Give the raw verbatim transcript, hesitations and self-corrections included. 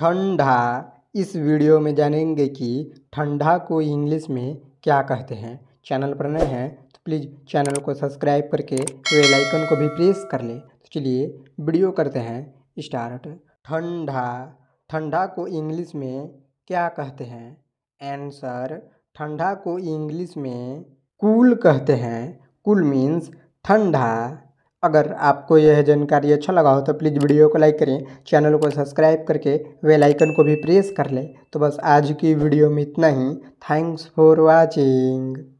ठंडा। इस वीडियो में जानेंगे कि ठंडा को इंग्लिश में क्या कहते हैं। चैनल पर नए हैं तो प्लीज़ चैनल को सब्सक्राइब करके बेल आइकन को भी प्रेस कर लें। तो चलिए वीडियो करते हैं स्टार्ट। ठंडा ठंडा को इंग्लिश में क्या कहते हैं? आंसर, ठंडा को इंग्लिश में कूल कहते हैं। कूल मीन्स ठंडा। अगर आपको यह जानकारी अच्छा लगा हो तो प्लीज़ वीडियो को लाइक करें, चैनल को सब्सक्राइब करके बेल आइकन को भी प्रेस कर लें। तो बस आज की वीडियो में इतना ही। Thanks for watching.